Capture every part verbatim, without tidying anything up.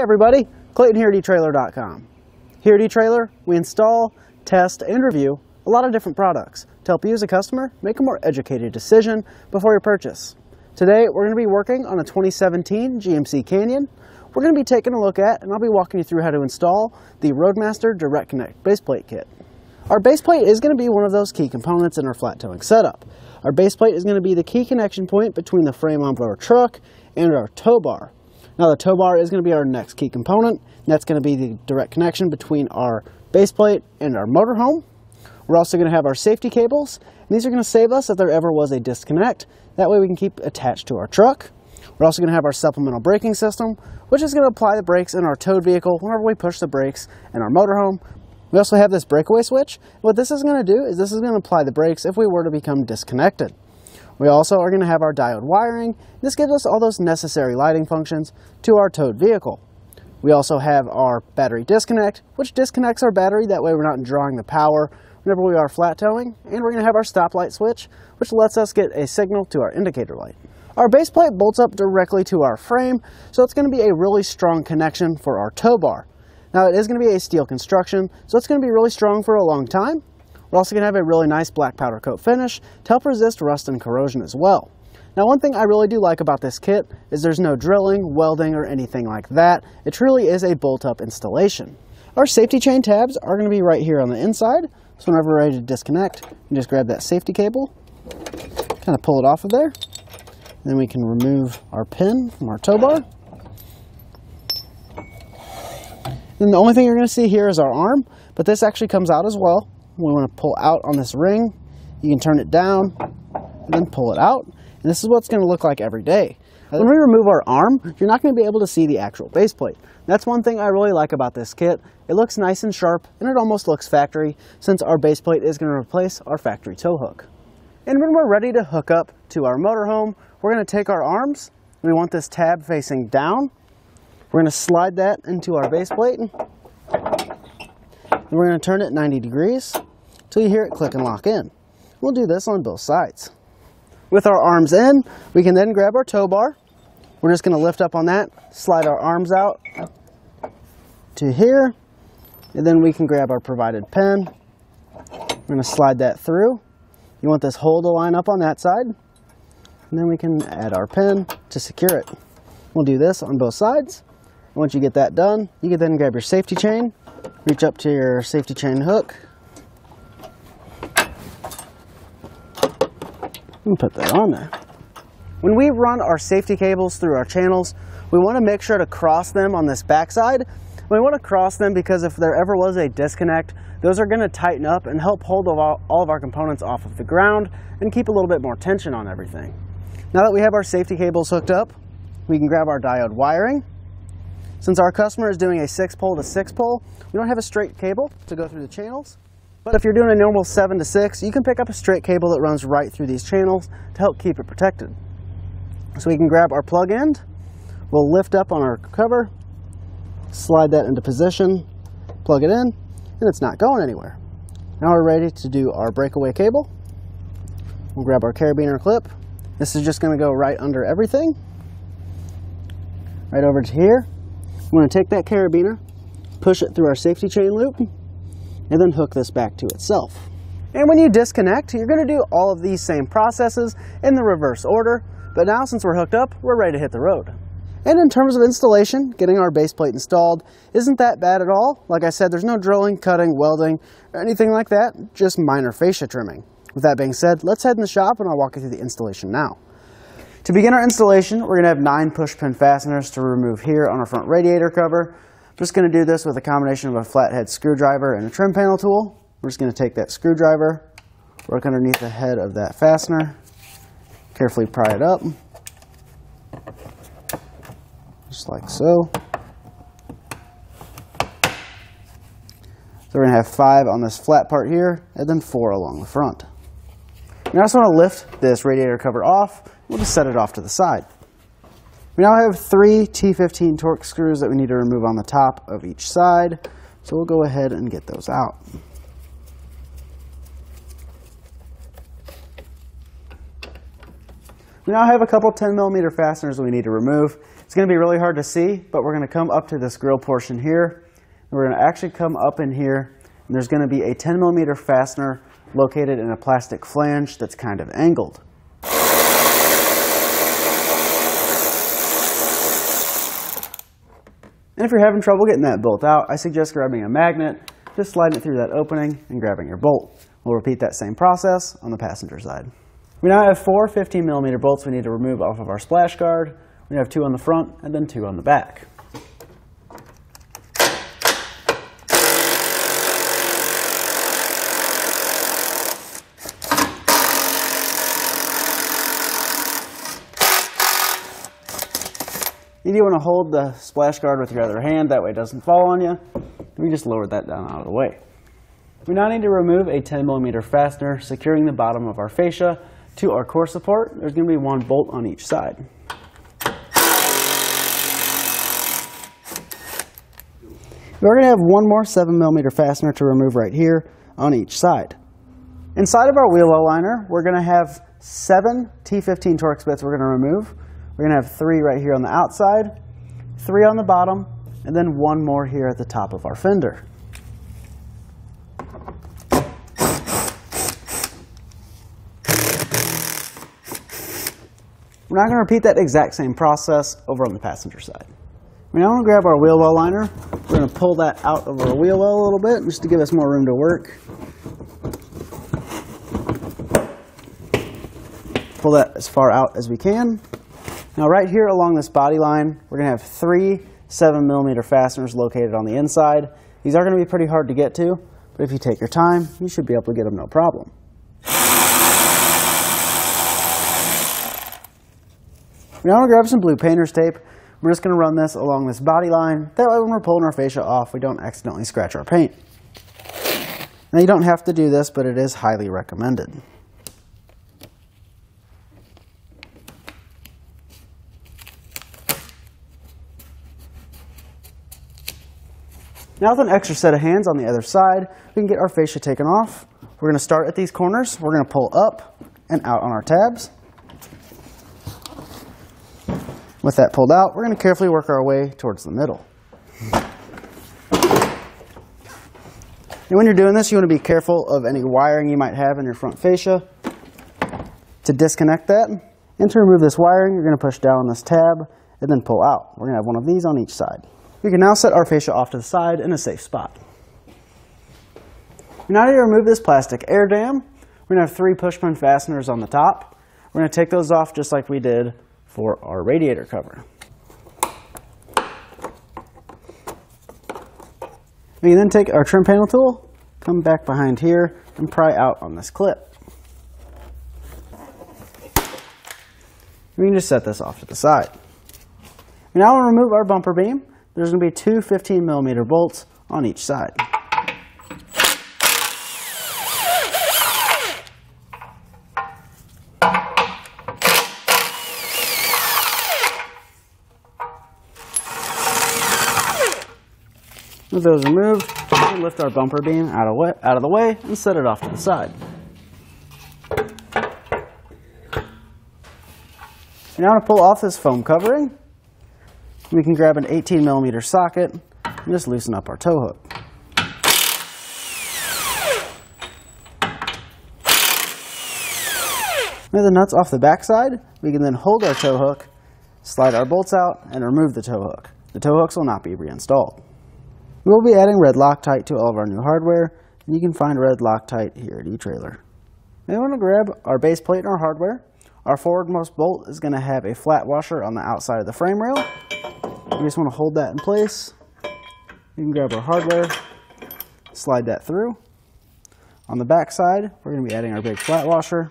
Hey everybody, Clayton here at e Trailer dot com. Here at eTrailer, we install, test, and review a lot of different products to help you as a customer make a more educated decision before your purchase. Today, we're going to be working on a twenty seventeen G M C Canyon. We're going to be taking a look at, and I'll be walking you through how to install the Roadmaster Direct Connect Base Plate Kit. Our base plate is going to be one of those key components in our flat towing setup. Our base plate is going to be the key connection point between the frame of our truck and our tow bar. Now the tow bar is going to be our next key component, and that's going to be the direct connection between our base plate and our motorhome. We're also going to have our safety cables, and these are going to save us if there ever was a disconnect. That way we can keep attached to our truck. We're also going to have our supplemental braking system, which is going to apply the brakes in our towed vehicle whenever we push the brakes in our motorhome. We also have this breakaway switch. What this is going to do is this is going to apply the brakes if we were to become disconnected. We also are going to have our diode wiring. This gives us all those necessary lighting functions to our towed vehicle. We also have our battery disconnect, which disconnects our battery. That way we're not drawing the power whenever we are flat towing. And we're going to have our stoplight switch, which lets us get a signal to our indicator light. Our base plate bolts up directly to our frame, so it's going to be a really strong connection for our tow bar. Now it is going to be a steel construction, so it's going to be really strong for a long time. We're also going to have a really nice black powder coat finish to help resist rust and corrosion as well. Now one thing I really do like about this kit is there's no drilling, welding, or anything like that. It truly is a bolt-up installation. Our safety chain tabs are going to be right here on the inside. So whenever we're ready to disconnect, you just grab that safety cable, kind of pull it off of there. And then we can remove our pin from our tow bar. And the only thing you're going to see here is our arm, but this actually comes out as well. We want to pull out on this ring. You can turn it down and then pull it out. And this is what it's going to look like every day. When we remove our arm, you're not going to be able to see the actual base plate. That's one thing I really like about this kit. It looks nice and sharp, and it almost looks factory since our base plate is going to replace our factory tow hook. And when we're ready to hook up to our motorhome, we're going to take our arms. We want this tab facing down. We're going to slide that into our base plate. And we're going to turn it ninety degrees. Until you hear it click and lock in. We'll do this on both sides. With our arms in, we can then grab our tow bar. We're just going to lift up on that, slide our arms out to here, and then we can grab our provided pin. We're going to slide that through. You want this hole to line up on that side, and then we can add our pin to secure it. We'll do this on both sides. Once you get that done, you can then grab your safety chain, reach up to your safety chain hook, and put that on there. When we run our safety cables through our channels, we want to make sure to cross them on this backside. We want to cross them because if there ever was a disconnect, those are going to tighten up and help hold all of our components off of the ground and keep a little bit more tension on everything. Now that we have our safety cables hooked up, we can grab our diode wiring. Since our customer is doing a six pole to six pole, we don't have a straight cable to go through the channels. But if you're doing a normal seven to six, you can pick up a straight cable that runs right through these channels to help keep it protected. So we can grab our plug end, we'll lift up on our cover, slide that into position, plug it in, and it's not going anywhere. Now we're ready to do our breakaway cable. We'll grab our carabiner clip. This is just going to go right under everything, right over to here. We're going to take that carabiner, push it through our safety chain loop, and then hook this back to itself. And when you disconnect, you're going to do all of these same processes in the reverse order, but now since we're hooked up, we're ready to hit the road. And in terms of installation, getting our base plate installed isn't that bad at all. Like I said, there's no drilling, cutting, welding, or anything like that, just minor fascia trimming. With that being said, let's head in the shop and I'll walk you through the installation now. To begin our installation, we're going to have nine push pin fasteners to remove here on our front radiator cover. Just going to do this with a combination of a flathead screwdriver and a trim panel tool. We're just going to take that screwdriver, work underneath the head of that fastener, carefully pry it up, just like so. So we're going to have five on this flat part here, and then four along the front. We also want to lift this radiator cover off. We'll just set it off to the side. We now have three T fifteen Torx screws that we need to remove on the top of each side, so we'll go ahead and get those out. We now have a couple ten millimeter fasteners that we need to remove. It's going to be really hard to see, but we're going to come up to this grill portion here. We're going to actually come up in here, and there's going to be a ten millimeter fastener located in a plastic flange that's kind of angled. And if you're having trouble getting that bolt out, I suggest grabbing a magnet, just sliding it through that opening and grabbing your bolt. We'll repeat that same process on the passenger side. We now have four fifteen millimeter bolts we need to remove off of our splash guard. We have two on the front and then two on the back. You do want to hold the splash guard with your other hand, that way it doesn't fall on you. We just lowered that down out of the way. We now need to remove a ten millimeter fastener securing the bottom of our fascia to our core support. There's going to be one bolt on each side. We're going to have one more seven millimeter fastener to remove right here on each side. Inside of our wheel aligner, we're going to have seven T fifteen Torx bits we're going to remove. We're going to have three right here on the outside, three on the bottom, and then one more here at the top of our fender. We're now going to repeat that exact same process over on the passenger side. We now want to grab our wheel well liner. We're going to pull that out of our wheel well a little bit just to give us more room to work. Pull that as far out as we can. Now right here along this body line, we're going to have three seven millimeter fasteners located on the inside. These are going to be pretty hard to get to, but if you take your time, you should be able to get them no problem. Now I'm going to grab some blue painter's tape. We're just going to run this along this body line. That way when we're pulling our fascia off, we don't accidentally scratch our paint. Now you don't have to do this, but it is highly recommended. Now with an extra set of hands on the other side, we can get our fascia taken off. We're going to start at these corners. We're going to pull up and out on our tabs. With that pulled out, we're going to carefully work our way towards the middle. And when you're doing this, you want to be careful of any wiring you might have in your front fascia. To disconnect that and to remove this wiring, you're going to push down on this tab and then pull out. We're going to have one of these on each side. We can now set our fascia off to the side in a safe spot. We now need to remove this plastic air dam. We're going to have three pushpin fasteners on the top. We're going to take those off just like we did for our radiator cover. We can then take our trim panel tool, come back behind here, and pry out on this clip. We can just set this off to the side. We now want to remove our bumper beam. There's going to be two fifteen millimeter bolts on each side. With those removed, we lift our bumper beam out of, way, out of the way and set it off to the side. Now I'm going to pull off this foam covering. We can grab an eighteen millimeter socket and just loosen up our tow hook. With the nuts off the backside, we can then hold our tow hook, slide our bolts out, and remove the tow hook. The tow hooks will not be reinstalled. We will be adding red Loctite to all of our new hardware, and you can find red Loctite here at eTrailer. Now we want to grab our base plate and our hardware. Our forwardmost bolt is going to have a flat washer on the outside of the frame rail. We just want to hold that in place. You can grab our hardware, slide that through. On the back side, we're going to be adding our big flat washer,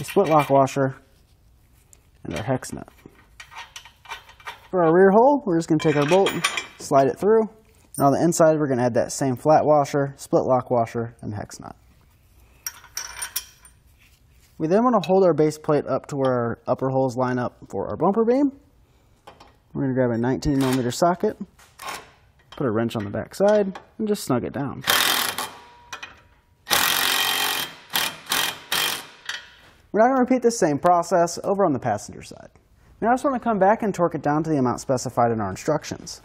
a split lock washer, and our hex nut. For our rear hole, we're just going to take our bolt, slide it through, and on the inside, we're going to add that same flat washer, split lock washer, and hex nut. We then want to hold our base plate up to where our upper holes line up for our bumper beam. We're going to grab a nineteen millimeter socket, put a wrench on the back side, and just snug it down. We're now going to repeat the same process over on the passenger side. Now I just want to come back and torque it down to the amount specified in our instructions.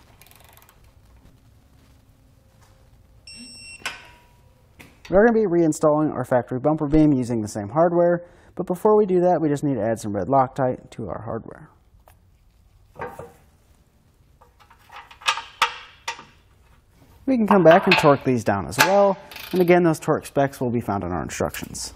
We're going to be reinstalling our factory bumper beam using the same hardware, but before we do that, we just need to add some red Loctite to our hardware. We can come back and torque these down as well, and again, those torque specs will be found in our instructions.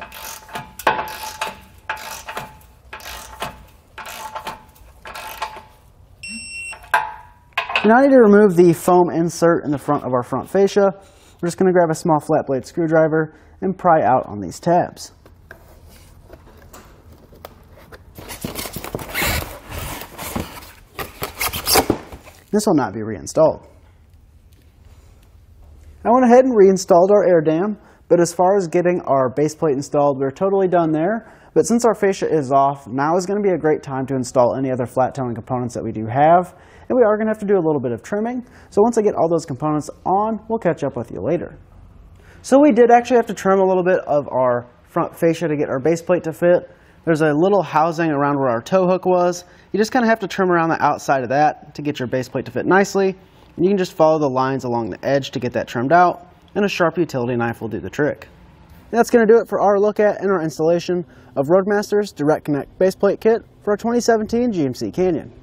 Now I need to remove the foam insert in the front of our front fascia. We're just going to grab a small flat blade screwdriver and pry out on these tabs. This will not be reinstalled. I went ahead and reinstalled our air dam, but as far as getting our base plate installed, we're totally done there. But since our fascia is off, now is going to be a great time to install any other flat towing components that we do have. And we are going to have to do a little bit of trimming. So once I get all those components on, we'll catch up with you later. So we did actually have to trim a little bit of our front fascia to get our base plate to fit. There's a little housing around where our tow hook was. You just kind of have to trim around the outside of that to get your base plate to fit nicely. And you can just follow the lines along the edge to get that trimmed out. And a sharp utility knife will do the trick. That's going to do it for our look at and our installation of Roadmaster's Direct Connect Base Plate Kit for our twenty seventeen G M C Canyon.